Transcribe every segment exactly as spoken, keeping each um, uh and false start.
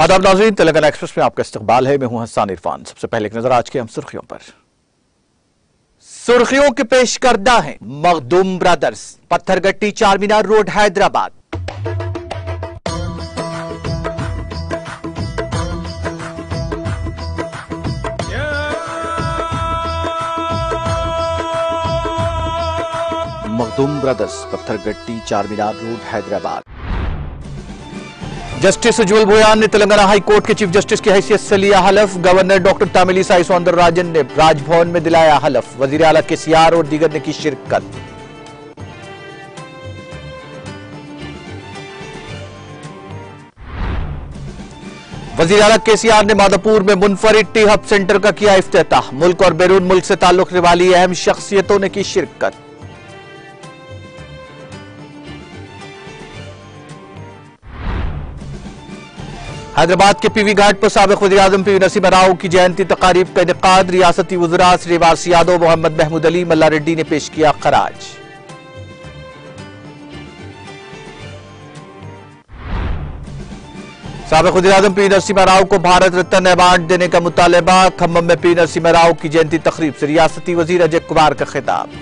आदाब नाज़रीन, तेलंगाना एक्सप्रेस में आपका इस्तकबाल है। मैं हूं हसन इरफान। सबसे पहले एक नजर आज के हम सुर्खियों पर। सुर्खियों के पेश करदा है Makhdoom brothers, Pathergatti Charminar road Hyderabad. Makhdoom brothers, Pathergatti Charminar road Hyderabad. Justice उज्जवल भुयान ने तेलंगाना हाई कोर्ट के चीफ जस्टिस की हैसियत से लिया हलफ। गवर्नर डॉक्टर तमिलिसाई सौंदरराजन ने राजभवन में दिलाया हलफ। वजीर आला केसीआर और दीगर ने की शिरकत। वजीर आला केसीआर ने माधोपुर में मुनफरिद टी हब सेंटर का किया इफ्तिताह। मुल्क और बैरून मुल्क से ताल्लुक रखने वाली अहम शख्सियतों ने की शिरकत। हैदराबाद के पीवी घाट पर साबिक वज़ीर आज़म पीवी नरसिम्हा राव की जयंती तकारीब का इनेकाद। रियासती वज़रा श्रीनिवास यादव, मोहम्मद महमूद अली, मल्ला रेड्डी ने पेश किया खराज। साबिक वज़ीर आज़म पीवी नरसिम्हा राव को भारत रत्न अवार्ड देने का मुतालबा। खम्मम में पीवी नरसिम्हा राव की जयंती तकरीब से रियासती वज़ीर अजय कुमार का खिताब।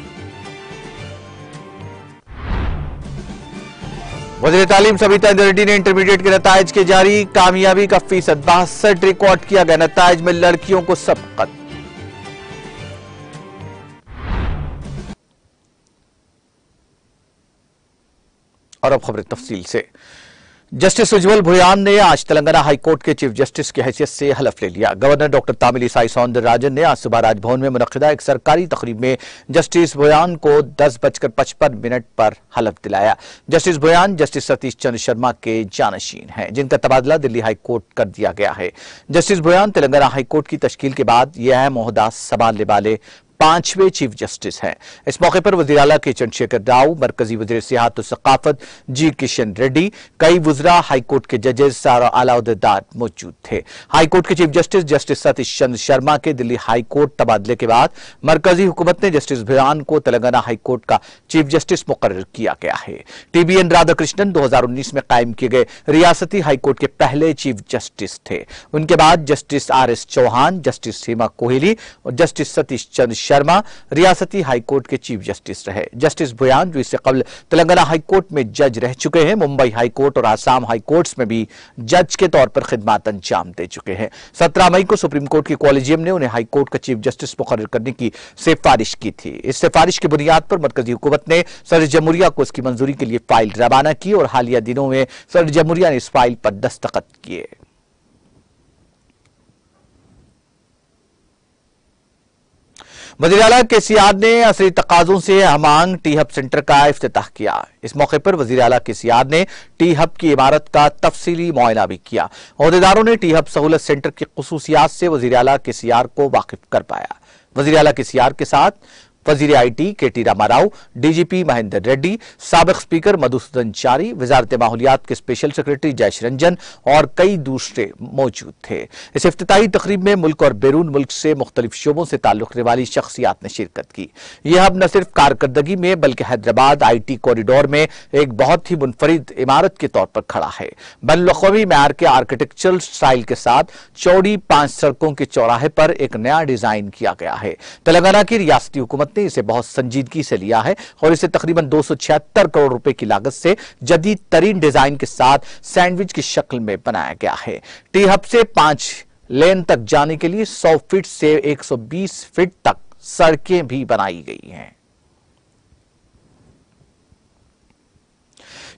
वज़ीर तालीम सबिता रेड्डी ने इंटरमीडिएट के नतायज के जारी। कामयाबी का फीसद बासठ रिकॉर्ड किया गया। नतायज में लड़कियों को सबकत। और अब खबरें तफसील से। जस्टिस उज्जवल भुयान ने आज तेलंगाना हाईकोर्ट के चीफ जस्टिस की हैसियत से हलफ ले लिया। गवर्नर डॉक्टर तमिलिसाई सौंदरराजन ने आज सुबह राजभवन में मुनक्किदा एक सरकारी तकरीब में जस्टिस भुयान को दस बजकर पचपन मिनट पर हलफ दिलाया। जस्टिस भुयान जस्टिस सतीश चंद्र शर्मा के जानशीन हैं, जिनका तबादला दिल्ली हाईकोर्ट कर दिया गया है। जस्टिस भुयान तेलंगाना हाईकोर्ट की तश्कील के बाद यह अहम ओहदा संभालने वाले पांचवें चीफ जस्टिस हैं। इस मौके पर वज़ीर आला के चंद्रशेखर राव, मरकजी वज़ीर सियाहत और सकाफत जी किशन रेड्डी, कई वज़रा, हाईकोर्ट के जजेस और आला ओहदेदार मौजूद थे। हाईकोर्ट के chief justice justice Satish Chandra Sharma के दिल्ली हाईकोर्ट तबादले के बाद मरकजी हुकूमत ने जस्टिस भुयान को तेलंगाना हाईकोर्ट का चीफ जस्टिस मुकर्रर किया गया है। टी बी एन राधाकृष्णन दो हजार उन्नीस में कायम किए गए रियासती हाईकोर्ट के पहले चीफ जस्टिस थे। उनके बाद justice R S Chauhan, justice Hema Kohli और जस्टिस सतीश चंद्र शर्मा रियासती हाईकोर्ट के चीफ जस्टिस रहे। जस्टिस भुयान, जो इससे कबल तेलंगाना हाईकोर्ट में जज रह चुके हैं, मुंबई हाईकोर्ट और आसाम हाईकोर्ट्स में भी जज के तौर पर खिदमत अंजाम दे चुके हैं। सत्रह मई को सुप्रीम कोर्ट के कॉलेजियम ने उन्हें हाईकोर्ट का चीफ जस्टिस मुकर्रर करने की सिफारिश की थी। इस सिफारिश की बुनियाद पर मरकजी हुकूमत ने सदर जमहूरिया को इसकी मंजूरी के लिए फाइल रवाना की और हालिया दिनों में सदर जमहूरिया ने इस फाइल पर दस्तखत किए। वज़ीर आला केसीआर ने असरी तकाजों से हमांग टी हब सेंटर का इफ्तिताह किया। इस मौके पर वज़ीर आला केसीआर ने टी हब की इमारत का तफसीली मुआयना भी किया। ओहदेदारों ने टी हब सहूलत सेंटर की खसूसियात से वज़ीर आला केसीआर को वाकिफ कर पाया। वज़ीर आला केसीआर के साथ वजीर I T K T Rama Rao, D G P Mahendra Reddy, साबिक स्पीकर मधुसूदन चारी, वजारत माहौलियात के स्पेशल सेक्रेटरी जयशंकर और कई दूसरे मौजूद थे। इस इफ्तिताही तकरीब में मुल्क और बैरून मुल्क से मुख्तलिफ शोबों से ताल्लुक़ रखने वाली शख्सियात ने शिरकत की। यह अब न सिर्फ कारकर्दगी में बल्कि हैदराबाद आई टी कॉरिडोर में एक बहुत ही मुनफरिद इमारत के तौर पर खड़ा है। बैनुल-अक़वामी मयार के आर्किटेक्चरल स्टाइल के साथ चौड़ी पांच सड़कों के चौराहे पर एक नया डिजाइन किया गया है। तेलंगाना की रियासती हुकूमत ने इसे बहुत संजीदगी से लिया है और इसे तकरीबन दो सौ छिहत्तर करोड़ रुपए की लागत से जदीद तरीन डिजाइन के साथ सैंडविच की शक्ल में बनाया गया है। टी हब से पांच लेन तक जाने के लिए सौ फीट से एक सौ बीस फीट तक सड़कें भी बनाई गई हैं।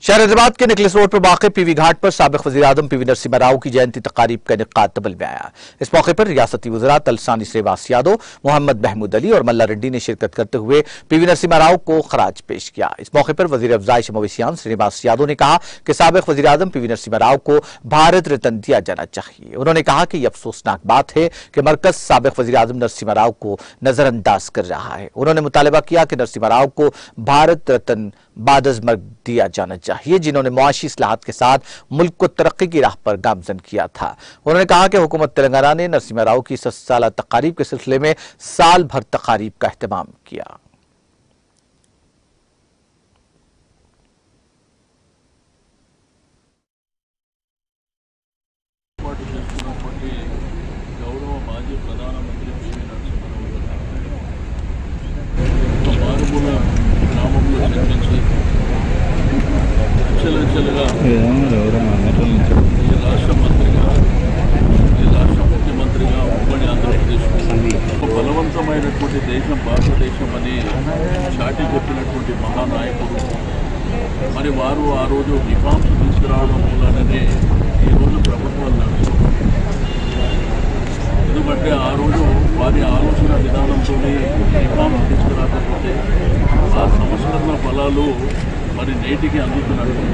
शहर हैदराबाद के निकलिस रोड पर वाक़ पीवी घाट पर साबिक वज़ीर आज़म पीवी नरसिम्हा राव की जयंती तकारीब का इनेकाद तबल में आया। इस मौके पर रियासती वज़रा तलसानी श्रीनिवास यादव, मोहम्मद महमूद अली और मल्ला रेड्डी ने शिरकत करते हुए पीवी नरसिम्हा राव को खराज पेश किया। इस मौके पर वज़ीर अफ़ज़ाइश मवेशियान श्रीनिवास यादव ने कहा कि साबिक वज़ीर आज़म पीवी नरसिम्हा राव को भारत रत्न दिया जाना चाहिए। उन्होंने कहा कि यह अफसोसनाक बात है कि मरकज़ साबिक वज़ीर आज़म नरसिम्हा राव को नज़रअंदाज कर रहा है। उन्होंने मुतालबा किया कि नरसिम्हा राव को भारत रत्न बाद अज़ मर्ग दिया जाना चाहिए, जिन्होंने मुआशी इस्लाहात के साथ मुल्क को तरक्की की राह पर गामजन किया था। उन्होंने कहा कि हुकूमत तेलंगाना ने नरसिम्हा राव की सौ साला तकारीब के सिलसिले में साल भर तकारीब का अहतमाम किया। రాష్ట్ర మంత్రిగా రాష్ట్ర ముఖ్యమంత్రిగా ఉమ్మడి ఆంధ్రప్రదేశ్ బలవంతమైనటువంటి దేశం భారతదేశం అని చాటి చెప్పినటువంటి మహానాయకుడు మరి వారు ఆ రోజు వికాస్ తీసుకురావడం మూలననే ఈరోజు ప్రభుత్వం నడుస్తుంది. ఎందుకంటే ఆ రోజు వారి ఆలోచన విధానంతో వికాస్ తీసుకురాకపోతే ఆ సంస్కరణ ఫలాలు మరి నేటికి అందుతున్నట్టు.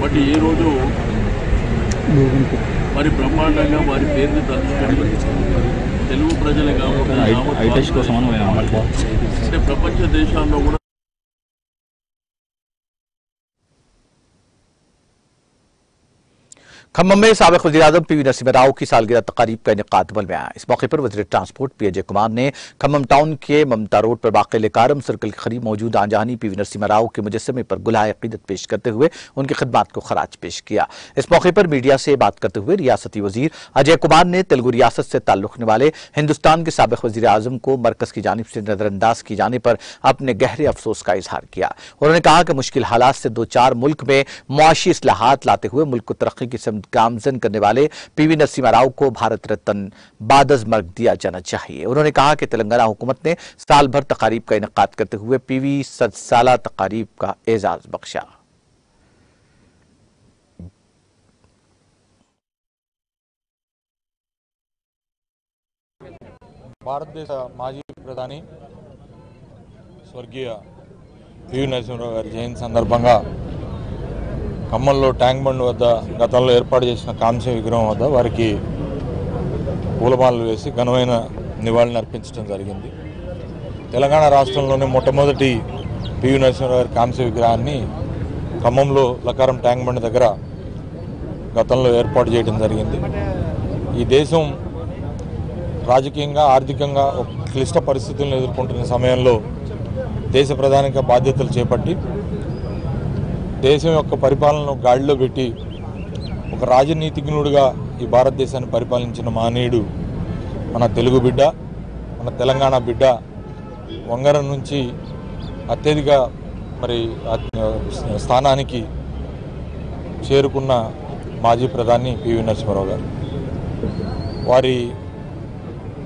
బట్ ఈరోజు మరి బ్రహ్మాండంగా వారి పేరుని తలుచుకొని తెలుగు ప్రజలే కాకుండా అంటే ప్రపంచ దేశాల్లో కూడా खम्मम में साबिक़ वज़ीर-ए-आज़म पी वी नरसिम्हा राव की सालगिरह तकारीब का इनेकाद अमल में आया. इस मौके पर वज़ीर ट्रांसपोर्ट पी अजय कुमार ने खम्मम टाउन के ममता रोड पर वाक़े लेकारम सर्कल के करीब मौजूद आंजहानी पी वी नरसिम्हा राव के मुजस्समे पर गुलाह अक़ीदत पेश करते हुए उनकी खिदमत को खराज पेश किया. इस मौके पर मीडिया से बात करते हुए रियासती वज़ीर अजय कुमार ने तेलुगु रियासत से ताल्लुक़ रखने वाले हिंदुस्तान के साबिक़ वज़ीर-ए-आज़म को मरकज़ की जानिब से नज़रअंदाज किए जाने पर अपने गहरे अफसोस का इजहार किया. उन्होंने कहा कि मुश्किल हालात से दो चार मुल्क में मुआशी इस्लाहात लाते हुए मुल्क को तरक्की की गामजन करने वाले पीवी नरसिम्हा राव को भारत रत्न बादज मर्ग दिया जाना चाहिए. उन्होंने कहा कि तेलंगाना हुकूमत ने साल भर तकारीब का इनेकाद करते हुए पीवी सदसाला तकारीब का एजाज बख्शा. भारतदेश माजी प्रधानी स्वर्गीय पीवी नरसिम्हा राव जयंती संदर्भंगा కమ్మల్లో ట్యాంక్ బండ్ వద్ద గతంలో ఏర్పాటు చేసిన కాంస్య విగ్రహం వద్ద వారికి పూలమాలలు వేసి ఘనమైన నివాళులు అర్పించడం జరిగింది. తెలంగాణ రాష్ట్రంలోనే మొట్టమొదటి పివి నరసింహారావు గారి కాంస్య విగ్రహాన్ని ఖమ్మంలో లకారం ట్యాంక్ బండ్ దగ్గర గతంలో ఏర్పాటు చేయడం జరిగింది. ఈ దేశం రాజకీయంగా ఆర్థికంగా క్లిష్ట పరిస్థితులను ఎదుర్కొంటున్న సమయంలో దేశ ప్రధానిగా బాధ్యతలు చేపట్టి దేశం యొక్క పరిపాలనను గాడిలో పెట్టి ఒక రాజనీతిజ్ఞుడిగా ఈ భారతదేశాన్ని పరిపాలించిన మహనీయుడు మన తెలుగు బిడ్డ, మన తెలంగాణ బిడ్డ, వంగరం నుంచి అత్యధిక మరి స్థానానికి చేరుకున్న మాజీ ప్రధాని పివి నరసింహారావు గారు. వారి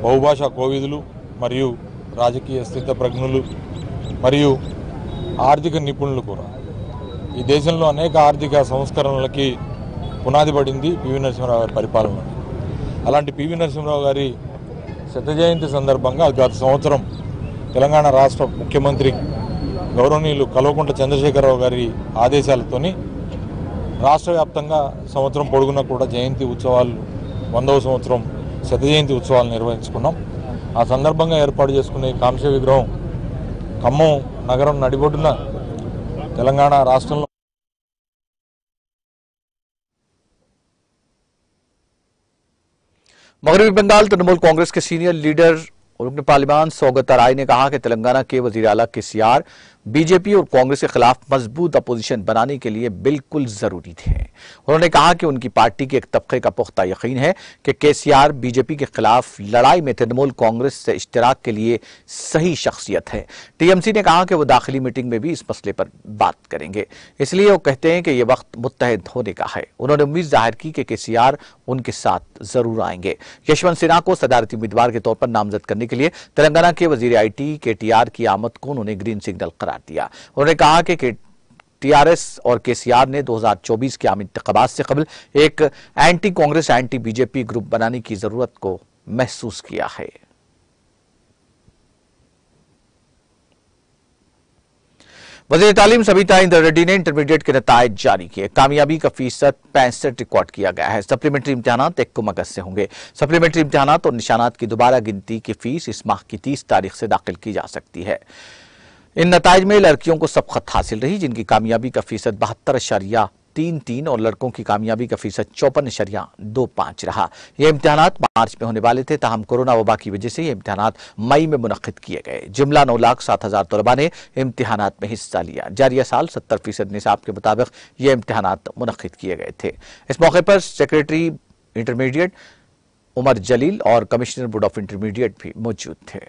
బహుభాషా కోవిదులు మరియు రాజకీయ స్థితప్రజ్ఞులు మరియు ఆర్థిక నిపుణులు కూడా ఈ దేశంలో అనేక ఆర్థిక సంస్కరణలకి పునాది పడింది పివి నరసింహారావు గారి పరిపాలన. అలాంటి పివి నరసింహారావు గారి శత జయంతి సందర్భంగా గత సంవత్సరం తెలంగాణ రాష్ట్ర ముఖ్యమంత్రి గౌరవనీయులు కల్వకుంట్ల చంద్రశేఖర్ రావు గారి ఆదేశాలతోని రాష్ట్ర వ్యాప్తంగా సంవత్సరం పొడుగునా కూడా జయంతి ఉత్సవాలు వందవ సంవత్సరం శత జయంతి ఉత్సవాలు నిర్వహించుకున్నాం. ఆ సందర్భంగా ఏర్పాటు చేసుకునే కాంస్య విగ్రహం ఖమ్మం నగరం నడిబొడ్డున తెలంగాణ రాష్ట్రంలో मगरबी बंगाल तृणमूल कांग्रेस के सीनियर लीडर और रुकन पार्लिमान सौगता राय ने कहा कि तेलंगाना के वजीर आला केसीआर बीजेपी और कांग्रेस के खिलाफ मजबूत अपोजिशन बनाने के लिए बिल्कुल जरूरी थे. उन्होंने कहा कि उनकी पार्टी के एक तबके का पुख्ता यकीन है कि केसीआर बीजेपी के खिलाफ लड़ाई में तृणमूल कांग्रेस से इश्तराक के लिए सही शख्सियत है. टीएमसी ने कहा कि वो दाखिली मीटिंग में भी इस मसले पर बात करेंगे, इसलिए वो कहते हैं कि ये वक्त मुत्तहद होने का है. उन्होंने उम्मीद जाहिर की कि केसीआर उनके साथ जरूर आएंगे. यशवंत सिन्हा को सदारती उम्मीदवार के तौर पर नामजद करने के लिए तेलंगाना के वजीर आई टी केटीआर की आमद को उन्होंने ग्रीन सिग्नल करार दिया. उन्होंने कहा कि टीआरएस और केसीआर ने दो हज़ार चौबीस के आम इंतखाबात से कबल एक anti Congress anti BJP group बनाने की जरूरत को महसूस किया है. वज़ीर तालीम सबिता रेड्डी ने इंटरमीडिएट के नतायज जारी किए. कामयाबी का फीसद पैंसठ रिकॉर्ड किया गया है. सप्लीमेंट्री इम्तहान एक को मगज से होंगे. सप्लीमेंट्री इम्तहान और निशानात की दोबारा गिनती की फीस इस माह की तीस तारीख से दाखिल की जा सकती है. इन नताइज में लड़कियों को सबखत हासिल रही, जिनकी कामयाबी का फीसद बहत्तर अशरिया तीन तीन और लड़कों की कामयाबी का फीसद चौपन अशरिया दो पाँच रहा. ये इम्तहानात मार्च में होने वाले थे, ताहम कोरोना वबा की वजह से ये इम्तहानात मई में मुनक्किद किए गए. जुमला नौ लाख सात हज़ार तलबा ने इम्तहानात में हिस्सा लिया. जारिया साल सत्तर फीसद निसाब के मुताबिक ये इम्तहानात मुनक्किद किए गए थे. इस मौके पर सेक्रेटरी इंटरमीडिएट उमर जलील और कमिश्नर बोर्ड ऑफ इंटरमीडिएट भी मौजूद थे.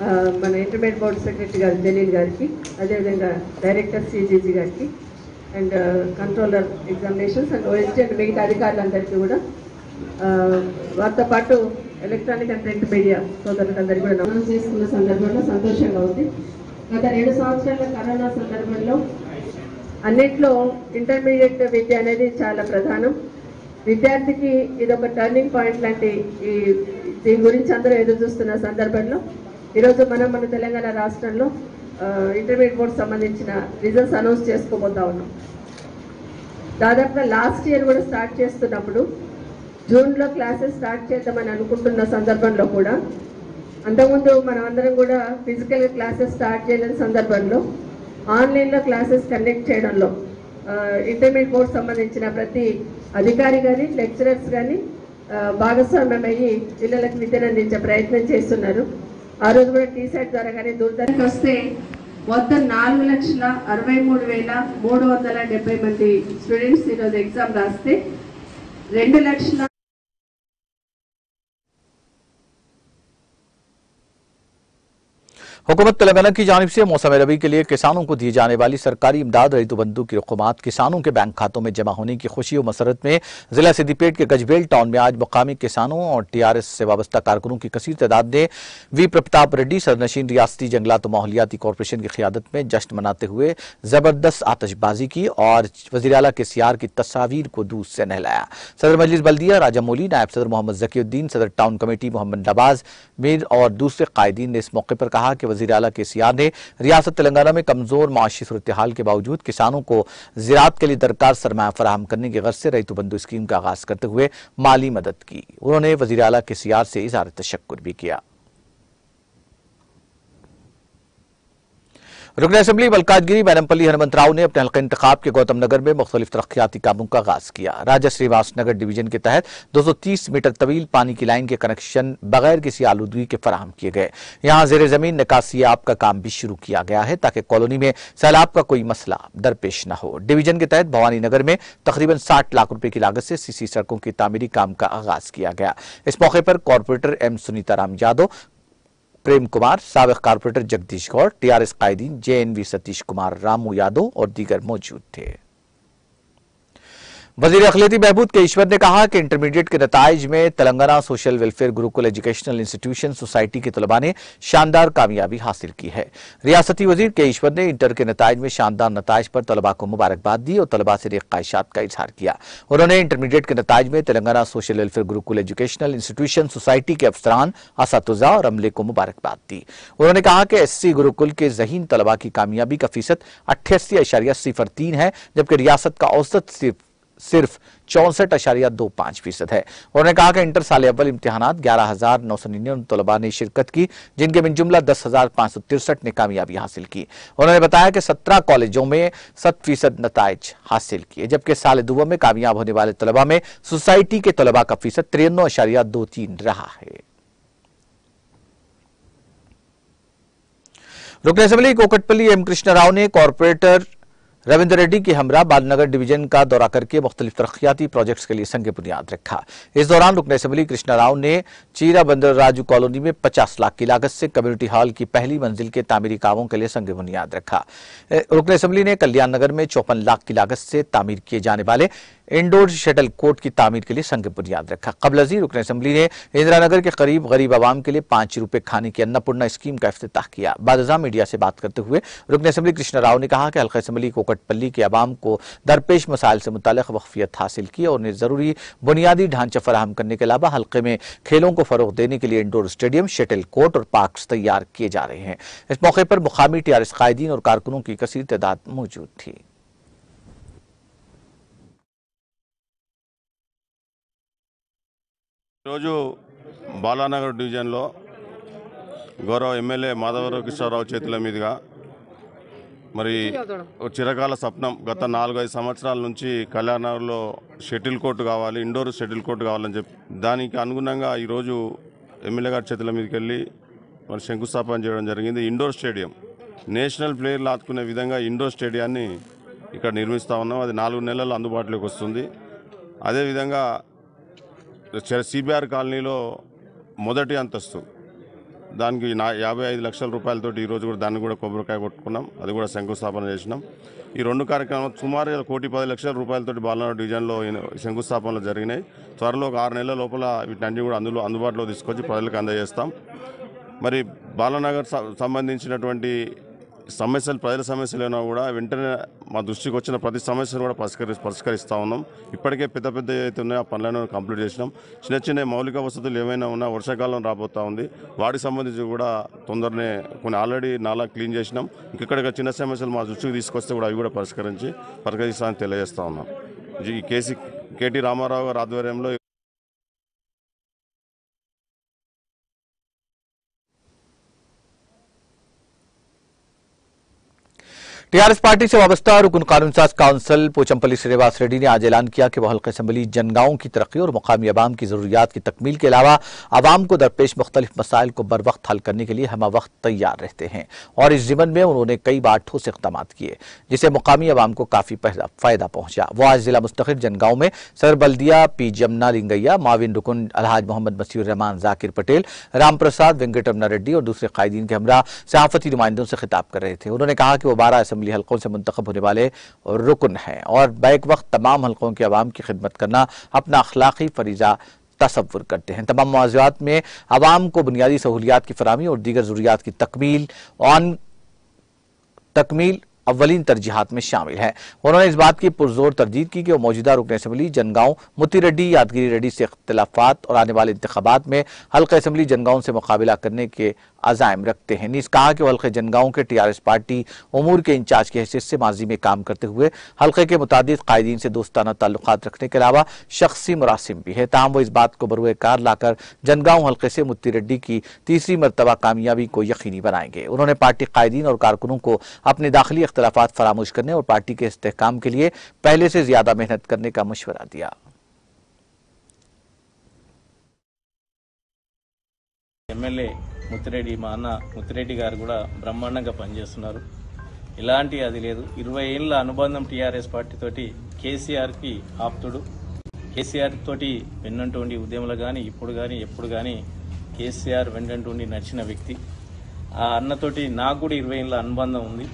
मन इंटरमीडिएट बोर्ड सेक्रेटरी गारु जलील गारिकी अदे विधंगा डायरेक्टर सीजीजी गारिकी and controller examinations and OSD and मिगता अधिकारुलंदरिकी कूडा वार्ता पाटु एलक्ट्रानिक अंड प्रिंट मीडिया सोदरुलंदरिकी कूडा नमस्ते चेस्तुन्न संदर्भंलो संतोषंगा उंदी। गत రెండు సంవత్సరాల కరోనా సందర్భంలో అన్నిట్లో ఇంటర్మీడియట్ విద్య అనేది చాలా ప్రధానం. విద్యార్థికి ఇది ఒక టర్నింగ్ పాయింట్ లాంటి ఈ దీని గురించి అందరూ ఎదురు చూస్తున్న సందర్భంలో ఈ రోజు మనం మన తెలంగాణ రాష్ట్రంలో ఇంటర్మీడియట్ బోర్డు సంబంధించిన రిజల్ట్స్ అనౌన్స్ చేసుకోబోతా ఉన్నాం. దాదాపుగా లాస్ట్ ఇయర్ కూడా స్టార్ట్ చేస్తున్నప్పుడు జూన్లో క్లాసెస్ స్టార్ట్ చేద్దామని అనుకుంటున్న సందర్భంలో కూడా అంతకుముందు మనం అందరం కూడా ఫిజికల్ క్లాసెస్ స్టార్ట్ చేయలేని సందర్భంలో ఆన్లైన్లో క్లాసెస్ కండక్ట్ చేయడంలో ఇంటర్మీడియట్ బోర్డు సంబంధించిన ప్రతి అధికారి కానీ లెక్చరర్స్ కానీ భాగస్వామ్యం అయ్యి పిల్లలకు విద్యను అందించే ప్రయత్నం చేస్తున్నారు. ఆ రోజు కూడా టీసెట్ ద్వారా కానీ దూరదర్శనకి వస్తే మొత్తం నాలుగు లక్షల అరవై మూడు వేల మూడు వందల డెబ్బై మంది స్టూడెంట్స్ ఈరోజు ఎగ్జామ్ రాస్తే రెండు లక్షల हुकूमत तेलंगाना की जानिब से मौसम रबी के लिए किसानों को दी जाने वाली सरकारी इमदाद रईतु बंधु की रकमात किसानों के बैंक खातों में जमा होने की खुशी और मसरत में जिला सिद्दीपेट के गजबेल टाउन में आज मुकामी किसानों और टीआरएस से वाबस्ता कारकुनों की कसीर तादाद ने वी प्रताप रेड्डी सरनशीन रियासती जंगलात और माहौलियाती कॉरपोरेशन की क़ियादत में जश्न मनाते हुए जबरदस्त आतशबाजी की और वज़ीर आला केसीआर की तस्वीर को दूध से नहलाया। सदर मजलिस बल्दिया राजा मौली, नायब सदर मोहम्मद जकी उद्दीन, सदर टाउन कमेटी मोहम्मद नवाज मीर और दूसरे कायदीन ने इस मौके पर कहा कि वज़ीर आला केसीआर ने रियासत तेलंगाना में कमजोर माशी सूरत-ए-हाल के बावजूद किसानों को ज़राअत के लिए दरकार सरमाया फराहम करने की गर्ज से रईतु बंधु स्कीम का आगाज करते हुए माली मदद की। उन्होंने वज़ीर आला केसीआर से इज़हार तशक्कुर भी किया। रुकन असम्बली मलकाजगिरी मैडमपल्ली हनुमंत राव ने अपने हल्का इंतखाब के गौतम नगर में मुख्तलिफ तरक्याती कामों का आगाज किया। राजा श्रीवास नगर डिवीजन के तहत दो सौ तीस मीटर तवील पानी की लाइन के कनेक्शन बगैर किसी आलूदगी के फराहम किए गए। यहाँ जेर जमीन निकासी आप का काम भी शुरू किया गया है ताकि कॉलोनी में सैलाब का कोई मसला दरपेश न हो। डिवीजन के तहत भवानी नगर में तकरीबन साठ लाख रुपए की लागत से सीसी सड़कों की तामीरी काम का आगाज किया गया। इस मौके पर कॉरपोरेटर एम सुनीता राम यादव, प्रेम कुमार, साबिक कॉर्पोरेटर जगदीश कौर, टीआरएस कायदीन J N V Satish Kumar, Ramu Yadav और दीगर मौजूद थे। वजीर अखिलती बहबूद के ईश्वर ने कहा कि इंटरमीडिएट के नताइज में Telangana social welfare Gurukul educational institution society के तलबा ने शानदार कामयाबी हासिल की है। रियासती वजीर के ईश्वर ने इंटर के नताइज में शानदार नताइज पर तलबा को मुबारकबाद दी और तलबा से ख्वाहिशात का इजहार किया। उन्होंने इंटरमीडिएट के नताइज में Telangana social welfare Gurukul educational institution society के अफसरान, असातिज़ा और अमले को मुबारकबाद दी। उन्होंने कहा कि एस सी गुरुकुल के जहीन तलबा की कामयाबी का फीसद अट्ठासी अशारिया सिफर तीन है जबकि रियासत का औसत सिर्फ सिर्फ चौंसठ अशारिया दो पांच फीसद है। उन्होंने कहा कि इंटर साल अव्वल इम्तिहानात ग्यारह हजार नौ सौ निन्यानवे तलबा ने शिरकत की जिनके बिन जुमला दस हजार पांच सौ तिरसठ ने कामयाबी हासिल की। उन्होंने बताया कि सत्रह कॉलेजों में शत फीसद नताइज हासिल किए जबकि साल दुआ में कामयाब होने वाले तलबा में सोसाइटी के तलबा का फीसद तिरानवे अशारिया दो तीन रहा है। रुकन असम्बली कोकटपल्ली एम कृष्णराव ने कॉरपोरेटर रविंद्र रेड्डी के हमरा बालनगर डिवीजन का दौरा करके मुख्तलिफ तरक्याती प्रोजेक्ट्स के लिए संग बुनियाद रखा। इस दौरान रुकन असम्बली कृष्णा राव ने चीरा बंदर राजू कॉलोनी में पचास लाख की लागत से कम्युनिटी हॉल की पहली मंजिल के तामीरी कामों के लिए संग बुनियाद रखा। रुकन असम्बली ने कल्याण नगर में चौपन लाख की लागत से तामीर किए जाने वाले इंडोर शटल कोर्ट की तामीर के लिए संग बुनियाद रखा। कबल अज़ीं रुकन असम्बली ने इंदिरा नगर के करीब गरीब आवाम के लिए पांच रुपये खाने की अन्नपूर्णा स्कीम का इफ्तिताह किया। बादशाह मीडिया से बात करते हुए रुकन असम्बली कृष्णा राव ने कहा कि हल्का असम्बली कोकटपल्ली के आवाम को दरपेश मसाइल से मुतालिक वक्फियत हासिल की और उन्हें ज़रूरी बुनियादी ढांचा फराहम करने के अलावा हल्के में खेलों को फरोग देने के लिए इंडोर स्टेडियम, शटल कोर्ट और पार्क तैयार किए जा रहे हैं। इस मौके पर मुकामी टी आर एस कायदीन और कारकुनों की कसीर तादाद मौजूद थी। ఈరోజు బాలానగర్ డివిజన్లో గౌరవ ఎమ్మెల్యే మాధవరావు కిషోరరావు చేతుల మీదుగా మరి చిరకాల స్వప్నం గత నాలుగైదు సంవత్సరాల నుంచి కళ్యాణనగర్లో షటిల్ కోర్టు కావాలి, ఇండోర్ షటిల్ కోర్టు కావాలని చెప్పి దానికి అనుగుణంగా ఈరోజు ఎమ్మెల్యే గారి చేతుల మీదకి వెళ్ళి మరి శంకుస్థాపన చేయడం జరిగింది. ఇండోర్ స్టేడియం నేషనల్ ప్లేయర్లు ఆదుకునే విధంగా ఇండోర్ స్టేడియాన్ని ఇక్కడ నిర్మిస్తూ ఉన్నాం. అది నాలుగు నెలల్లో అందుబాటులోకి వస్తుంది. అదేవిధంగా సిబిఆర్ కాలనీలో మొదటి అంతస్తు దానికి యాభై ఐదు లక్షల రూపాయల తోటి ఈ రోజు కూడా దాన్ని కూడా కొబ్బరికాయ కొట్టుకున్నాం, అది కూడా శంకుస్థాపన చేసినాం. ఈ రెండు కార్యక్రమాలు సుమారు కోటి పది లక్షల రూపాయల తోటి బాలనాడు డివిజన్లో శంకుస్థాపనలు జరిగినాయి. త్వరలో ఒక ఆరు నెలల లోపల వీటన్ని కూడా అందులో అందుబాటులో తీసుకొచ్చి ప్రజలకు అందజేస్తాం. మరి బాలనగర్ సంబంధించినటువంటి సమస్యలు, ప్రజల సమస్యలైనా కూడా వెంటనే మా దృష్టికి వచ్చిన ప్రతి సమస్యను కూడా పరిష్కరి పరిష్కరిస్తూ ఉన్నాం. ఇప్పటికే పెద్ద పెద్ద అయితే ఉన్నాయో ఆ పనులను కంప్లీట్ చేసినాం. చిన్న చిన్న మౌలిక వసతులు ఏమైనా ఉన్నా వర్షాకాలం రాబోతూ ఉంది, వాటికి సంబంధించి కూడా తొందరనే కొన్ని ఆల్రెడీ నాలా క్లీన్ చేసినాం. ఇంకెక్కడ చిన్న సమస్యలు మా దృష్టికి తీసుకొస్తే కూడా అవి కూడా పరిష్కరించి పరిష్కరిస్తామని తెలియజేస్తూ ఉన్నాం. ఈ కేసీ కేటీ రామారావు గారి ఆధ్వర్యంలో टीआरएस पार्टी से वाबस्ता रुकन कानून साज काउंसिल पोचमपल्ली श्रीनिवास रेड्डी ने आज ऐलान किया कि वह हल्का असम्बली जनगांवों की तरक्की और मुकामी आवाम की जरूरियात की तकमील के अलावा आवाम को दरपेश मुख्तलिफ मसाइल को बर वक्त हल करने के लिए हम वक्त तैयार रहते हैं और इस जिमन में उन्होंने कई बार ठोस इकदाम किए जिससे मुकामी आवाम को काफी फायदा पहुंचा। वह आज जिला मुस्तकिल जनगांव में सदर बल्दिया पी जमुना लिंगैया माविन रुकन अलहाज मोहम्मद मसीह रहमान जाकिर पटेल राम प्रसाद वेंकट रमना रेड्डी और दूसरे कायदीन के हमरा सहाफती नुमाइंदों से खिताब कर रहे थे। उन्होंने कहा कि वो बारह असम्बली हल्कों से मुंतखब होने वाले रुकन हैं और बैक वक्त तमाम हल्कों के आवाम की खिदमत करना अपना अखलाकी फरीजा तस्वुर करते हैं। तमाम मौज़ूआत में आवाम को बुनियादी सहूलियात की फराहमी और दीगर ज़रूरियात की तकमील ऑन तकमील अव्वलीन तरजीहात में शामिल है। उन्होंने इस बात की पुरजोर तरजीद की कि वो मौजूदा रुकन असम्बली जनगांव मोती रेड्डी यादगिरी रेड्डी से इख्तलाफात और आने वाले इंतखाबात में हल्का असम्बली जनगांव से मुकाबला करने के अज़ाइम रखते हैं। नीज़ कहा कि हल्के जनगांव के टीआरएस पार्टी उमूर के इंचार्ज की हैसियत से माजी में काम करते हुए हल्के के मुतादिद कायदीन से दोस्ताना ताल्लुकात रखने के अलावा शख्सी मुरासिम भी है। ताहम वो इस बात को बरूए कार लाकर जनगांव हल्के से मोती रेड्डी की तीसरी मरतबा कामयाबी को यकीनी बनाएंगे। उन्होंने पार्टी कायदीन और कारकुनों को अपने दाखिली इख्तलाफात फरामोश करने और पार्टी के इस्तेहकाम के लिए पहले से ज्यादा मेहनत करने का मशवरा दिया। ముత్తిరెడ్డి మా అన్న ముత్తిరెడ్డి గారు కూడా బ్రహ్మాండంగా పనిచేస్తున్నారు, ఇలాంటి అది లేదు. ఇరవై ఏళ్ళ అనుబంధం టీఆర్ఎస్ పార్టీతోటి కేసీఆర్కి ఆప్తుడు, కేసీఆర్ తోటి వెన్నంటుండి ఉద్యమంలో కానీ ఇప్పుడు కానీ ఎప్పుడు కానీ కేసీఆర్ వెన్నంటుండి నడిచిన వ్యక్తి. ఆ అన్నతోటి నాకు కూడా ఇరవై ఏళ్ళ అనుబంధం ఉంది.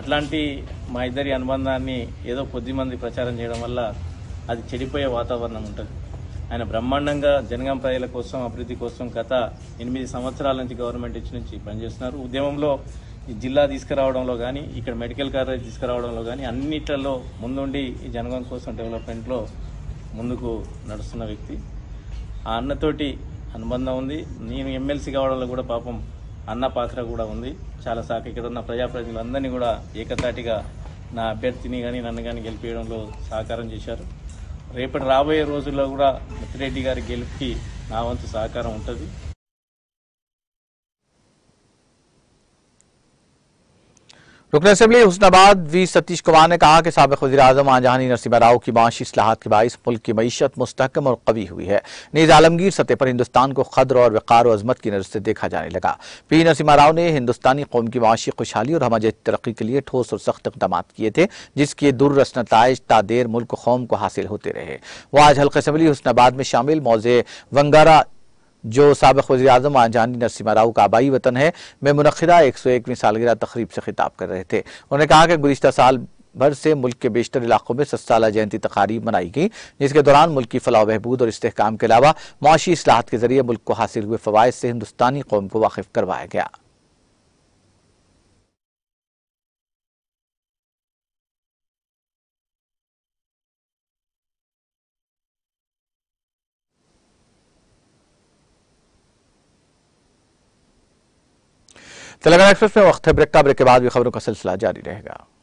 అట్లాంటి మా ఇద్దరి అనుబంధాన్ని ఏదో కొద్దిమంది ప్రచారం చేయడం వల్ల అది చెడిపోయే వాతావరణం ఉంటుంది. ఆయన బ్రహ్మాండంగా జనగాం ప్రజల కోసం అభివృద్ధి కోసం గత ఎనిమిది సంవత్సరాల నుంచి గవర్నమెంట్ ఇచ్చి నుంచి పనిచేస్తున్నారు. ఉద్యమంలో ఈ జిల్లా తీసుకురావడంలో కానీ ఇక్కడ మెడికల్ కాలేజ్ తీసుకురావడంలో కానీ అన్నిట్లలో ముందుండి ఈ జనగాం కోసం డెవలప్మెంట్లో ముందుకు నడుస్తున్న వ్యక్తి. ఆ అన్నతోటి అనుబంధం ఉంది. నేను ఎమ్మెల్సీ కావడంలో కూడా పాపం అన్న పాత్ర కూడా ఉంది. చాలా సాక ఇక్కడ ఉన్న ప్రజాప్రతినిధులందరినీ కూడా ఏకతాటిగా నా అభ్యర్థిని కానీ నన్ను కానీ గెలిపించడంలో సహకారం చేశారు. రేపటి రాబోయే రోజుల్లో కూడా ముత్తిరెడ్డి గారి గెలుపుకి నా వంతు సహకారం ఉంటుంది. रुकन असम्बली हुस्नाबाद वी सतीश कुमार ने कहा कि साबिक़ वज़ीर-ए-आज़म आंजहानी नरसिम्हा राव की माशी इस्लाहात के बाइस मुल्क की मईशत मुस्तहकम और कवी हुई है। नीज़ आलमगीर सतह पर हिंदुस्तान को क़द्र और वक़ार और अज़मत की नज़र से देखा जाने लगा। पी नरसिम्हा राव ने हिंदुस्तानी कौम की माशी खुशहाली और हमजे तरक्की के लिए ठोस और सख्त इक़दाम किए थे जिसके दुरस नताइज तादेर मुल्क कौम को हासिल होते रहे। वह आज हल्का असम्बली हुस्नाबाद में शामिल मौजे वंगारा जो साबिक़ वज़ीर-ए-आज़म आंजहानी नरसिम्हा राव का आबाई वतन है में मुनक़िदा एक सौ एकवीं सालगिरह तकरीब से खिताब कर रहे थे। उन्होंने कहा कि गुज़िश्ता साल भर से मुल्क के बेशतर इलाकों में सत्साला जयंती तकारीब मनाई गई जिसके दौरान मुल्क की फलाह बहबूद और इस्तेहकाम के अलावा माशी इस्लाहात के जरिए मुल्क को हासिल हुए फ़वाइद से हिंदुस्तानी कौम को वाकिफ करवाया गया। तेलंगाना एक्सप्रेस में वक्त है ब्रेक का, ब्रेक के बाद भी खबरों का सिलसिला जारी रहेगा।